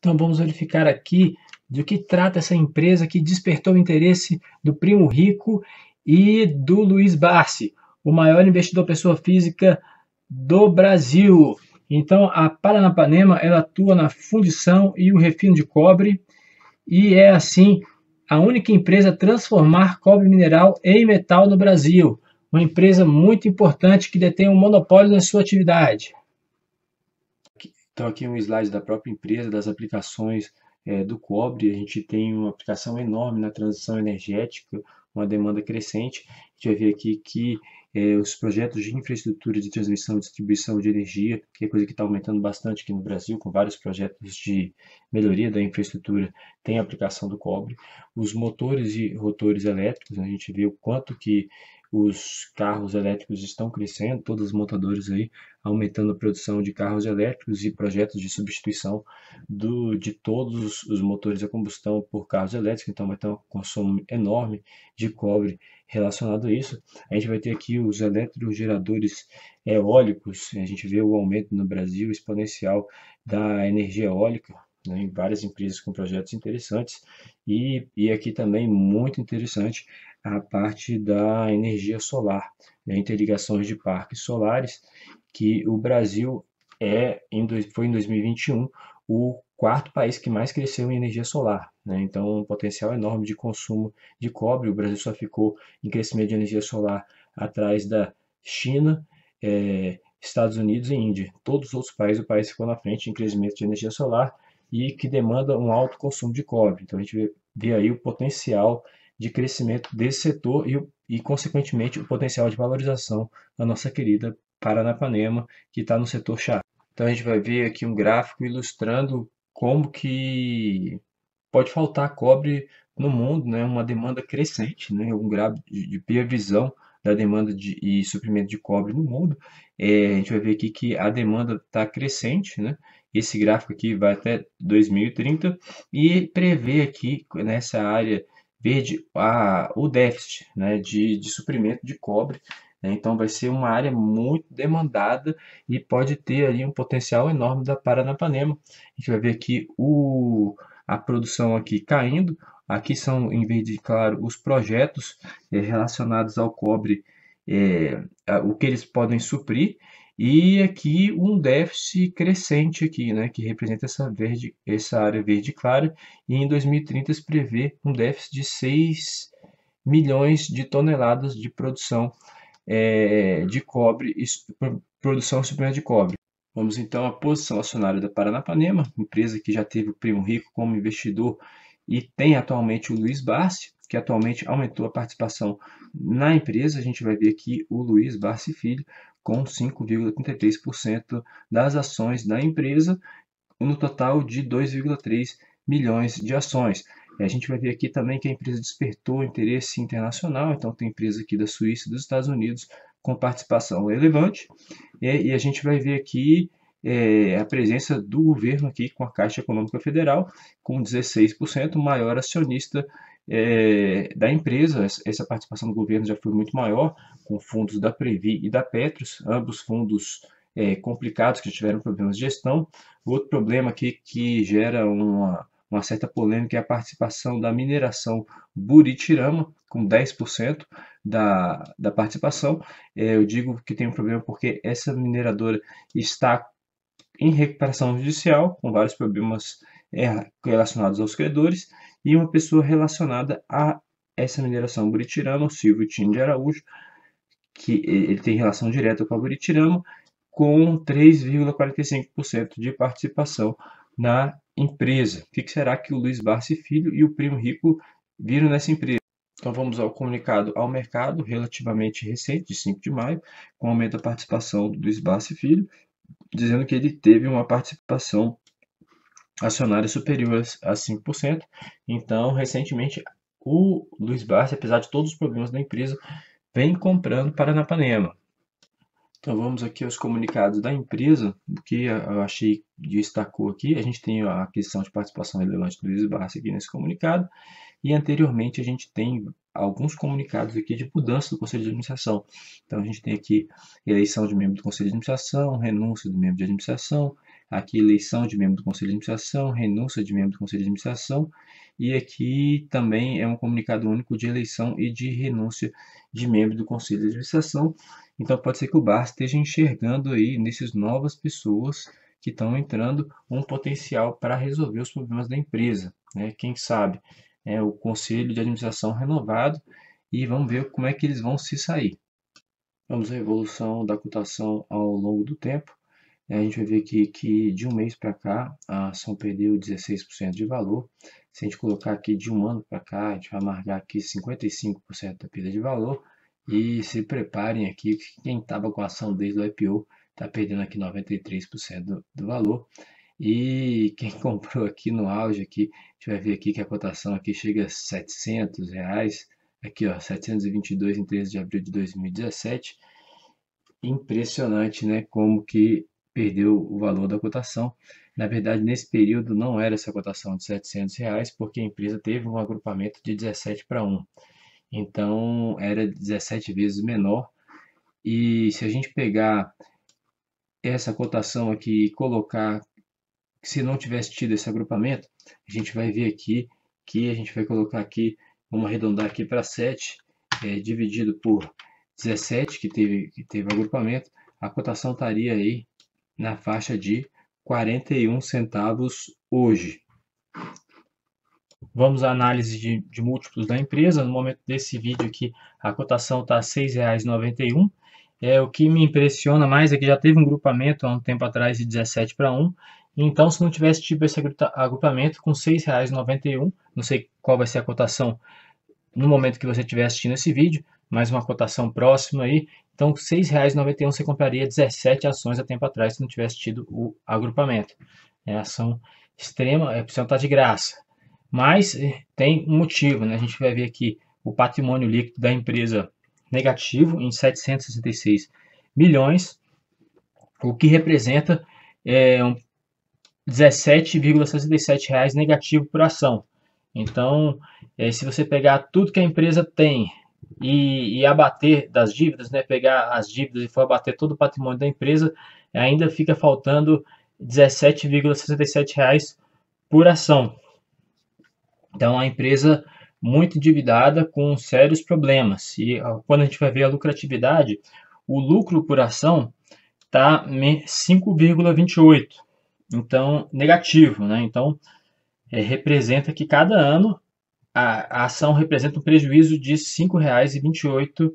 Então vamos verificar aqui do que trata essa empresa que despertou o interesse do Primo Rico e do Luiz Barsi, o maior investidor pessoa física do Brasil. Então a Paranapanema ela atua na fundição e o refino de cobre e é assim a única empresa a transformar cobre mineral em metal no Brasil. Uma empresa muito importante que detém um monopólio na sua atividade. Então aqui um slide da própria empresa, das aplicações do cobre. A gente tem uma aplicação enorme na transição energética, uma demanda crescente. A gente vai ver aqui que os projetos de infraestrutura de transmissão e distribuição de energia, que é coisa que está aumentando bastante aqui no Brasil, com vários projetos de melhoria da infraestrutura, tem a aplicação do cobre. Os motores e rotores elétricos, a gente vê o quanto que os carros elétricos estão crescendo, todos os montadores aí aumentando a produção de carros elétricos e projetos de substituição de todos os motores a combustão por carros elétricos, então vai ter um consumo enorme de cobre relacionado a isso. A gente vai ter aqui os eletrogeradores eólicos, a gente vê o aumento no Brasil exponencial da energia eólica, né, em várias empresas com projetos interessantes e aqui também muito interessante a parte da energia solar, né, interligações de parques solares, que o Brasil foi em 2021 o quarto país que mais cresceu em energia solar, né, então um potencial enorme de consumo de cobre. O Brasil só ficou em crescimento de energia solar atrás da China, Estados Unidos e Índia. Todos os outros países, o país ficou na frente em crescimento de energia solar e que demanda um alto consumo de cobre. Então a gente vê aí o potencial de crescimento desse setor e consequentemente, o potencial de valorização da nossa querida Paranapanema, que está no setor chave. Então, a gente vai ver aqui um gráfico ilustrando como que pode faltar cobre no mundo, né? Uma demanda crescente, né? Um gráfico de previsão da demanda e suprimento de cobre no mundo. A gente vai ver aqui que a demanda está crescente, né? Esse gráfico aqui vai até 2030 e prevê aqui, nessa área verde, o déficit, né, de suprimento de cobre, né, então vai ser uma área muito demandada e pode ter ali um potencial enorme da Paranapanema. A gente vai ver aqui a produção aqui caindo, aqui são, em verde claro, os projetos relacionados ao cobre, o que eles podem suprir, e aqui um déficit crescente aqui, né, que representa essa área verde clara, e em 2030 se prevê um déficit de 6 milhões de toneladas de produção de cobre, produção superior de cobre. Vamos então à posição acionária da Paranapanema, empresa que já teve o Primo Rico como investidor e tem atualmente o Luiz Barsi, que atualmente aumentou a participação na empresa. A gente vai ver aqui o Luiz Barsi Filho com 5,33% das ações da empresa, no total de 2,3 milhões de ações. A gente vai ver aqui também que a empresa despertou interesse internacional, então tem empresa aqui da Suíça e dos Estados Unidos com participação relevante. E a gente vai ver aqui a presença do governo aqui com a Caixa Econômica Federal, com 16%, maior acionista da empresa. Essa participação do governo já foi muito maior, com fundos da Previ e da Petros, ambos fundos complicados que tiveram problemas de gestão. Outro problema aqui que gera uma certa polêmica é a participação da mineração Buritirama, com 10% da participação. Eu digo que tem um problema porque essa mineradora está em recuperação judicial, com vários problemas relacionados aos credores, e uma pessoa relacionada a essa mineração Buritirama, o Silvio Tim de Araújo, que ele tem relação direta com a Buritirama, com 3,45% de participação na empresa. O que será que o Luiz Barsi Filho e o Primo Rico viram nessa empresa? Então vamos ao comunicado ao mercado, relativamente recente, de 5 de maio, com aumento da participação do Luiz Barsi Filho, dizendo que ele teve uma participação acionária superior a 5%. Então, recentemente, o Luiz Barsi, apesar de todos os problemas da empresa, vem comprando Paranapanema. Então, vamos aqui aos comunicados da empresa. O que eu achei destacou aqui, a gente tem a aquisição de participação relevante do Luiz Barsi aqui nesse comunicado. E, anteriormente, a gente tem alguns comunicados aqui de mudança do Conselho de Administração. Então, a gente tem aqui eleição de membro do Conselho de Administração, renúncia do membro de administração, aqui eleição de membro do Conselho de Administração, renúncia de membro do Conselho de Administração, e aqui também é um comunicado único de eleição e de renúncia de membro do Conselho de Administração. Então pode ser que o Barsi esteja enxergando aí nessas novas pessoas que estão entrando um potencial para resolver os problemas da empresa, né? Quem sabe é o Conselho de Administração renovado, e vamos ver como é que eles vão se sair. Vamos à evolução da cotação ao longo do tempo. A gente vai ver aqui que de um mês para cá a ação perdeu 16% de valor. Se a gente colocar aqui de um ano para cá, a gente vai marcar aqui 55% da perda de valor. E se preparem aqui que quem estava com a ação desde o IPO está perdendo aqui 93% do valor. E quem comprou aqui no auge, aqui, a gente vai ver aqui que a cotação aqui chega a R$700. Aqui, ó, 722 em 13 de abril de 2017. Impressionante, né? Como que perdeu o valor da cotação. Na verdade, nesse período não era essa cotação de R$700, porque a empresa teve um agrupamento de 17 para 1. Então, era 17 vezes menor. E se a gente pegar essa cotação aqui e colocar, se não tivesse tido esse agrupamento, a gente vai ver aqui que a gente vai colocar aqui, vamos arredondar aqui para 7, dividido por 17, que teve agrupamento, a cotação estaria aí na faixa de 41 centavos hoje. Vamos à análise de múltiplos da empresa. No momento desse vídeo aqui, a cotação está R$ 6,91. O que me impressiona mais é que já teve um agrupamento há um tempo atrás de 17 para 1. Então, se não tivesse tido esse agrupamento com R$ 6,91, não sei qual vai ser a cotação no momento que você estiver assistindo esse vídeo, mas uma cotação próxima aí. Então, R$ 6,91 você compraria 17 ações há tempo atrás se não tivesse tido o agrupamento. É ação extrema, a opção está de graça. Mas tem um motivo, né? A gente vai ver aqui o patrimônio líquido da empresa negativo em R$ 766 milhões, o que representa um R$ 17,67 negativo por ação. Então, se você pegar tudo que a empresa tem e abater das dívidas, né, pegar as dívidas e for abater todo o patrimônio da empresa, ainda fica faltando R$ 17,67 por ação. Então, a empresa muito endividada com sérios problemas. E quando a gente vai ver a lucratividade, o lucro por ação está 5,28. Então, negativo, né? Então, representa que cada ano a ação representa um prejuízo de R$ 5,28.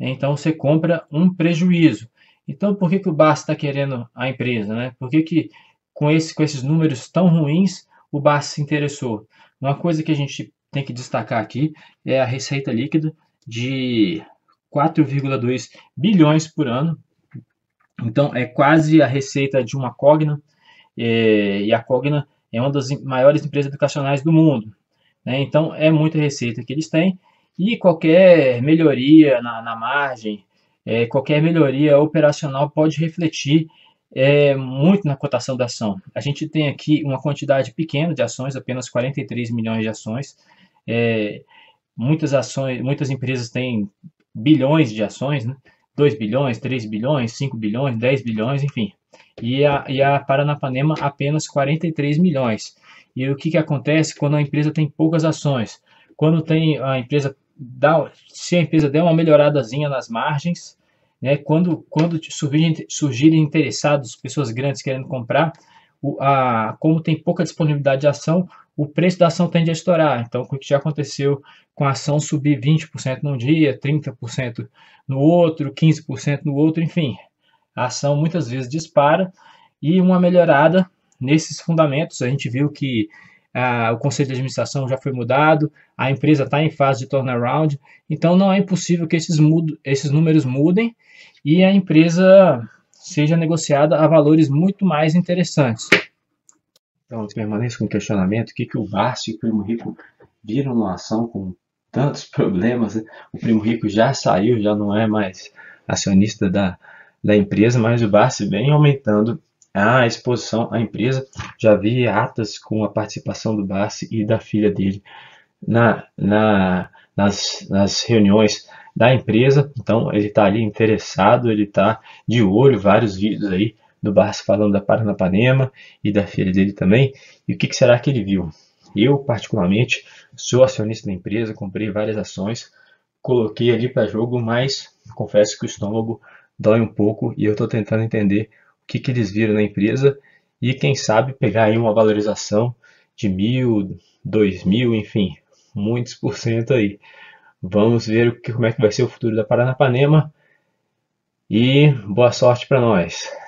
Então, você compra um prejuízo. Então, por que o Barsi está querendo a empresa, né? Por que com esses números tão ruins o Barsi se interessou? Uma coisa que a gente tem que destacar aqui é a receita líquida de 4,2 bilhões por ano. Então, é quase a receita de uma Cogna, e a Cogna é uma das maiores empresas educacionais do mundo, né? Então, é muita receita que eles têm, e qualquer melhoria na margem, qualquer melhoria operacional pode refletir muito na cotação da ação. A gente tem aqui uma quantidade pequena de ações, apenas 43 milhões de ações. Muitas empresas têm bilhões de ações, né? 2 bilhões, 3 bilhões, 5 bilhões, 10 bilhões, enfim. E a Paranapanema apenas 43 milhões. E o que acontece quando a empresa tem poucas ações? Quando tem a empresa se a empresa der uma melhoradazinha nas margens, né, quando surgirem interessados, pessoas grandes querendo comprar, como tem pouca disponibilidade de ação, o preço da ação tende a estourar. Então, o que já aconteceu com a ação subir 20% num dia, 30% no outro, 15% no outro, enfim. A ação muitas vezes dispara, e uma melhorada nesses fundamentos. A gente viu que o conselho de administração já foi mudado, a empresa está em fase de turnaround, então não é impossível que esses números mudem e a empresa seja negociada a valores muito mais interessantes. Então, permaneço com o questionamento: o que o Barsi e o Primo Rico viram na ação com tantos problemas, né? O Primo Rico já saiu, já não é mais acionista da empresa, mas o Barsi vem aumentando a exposição à empresa. Já vi atas com a participação do Barsi e da filha dele nas reuniões da empresa. Então, ele está ali interessado, ele está de olho, vários vídeos aí do Barsi falando da Paranapanema e da filha dele também, e o que será que ele viu? Eu, particularmente, sou acionista da empresa, comprei várias ações, coloquei ali para jogo, mas confesso que o estômago dói um pouco e eu estou tentando entender o que eles viram na empresa e, quem sabe, pegar aí uma valorização de 1.000, 2.000, enfim, muitos por cento aí. Vamos ver como é que vai ser o futuro da Paranapanema e boa sorte para nós.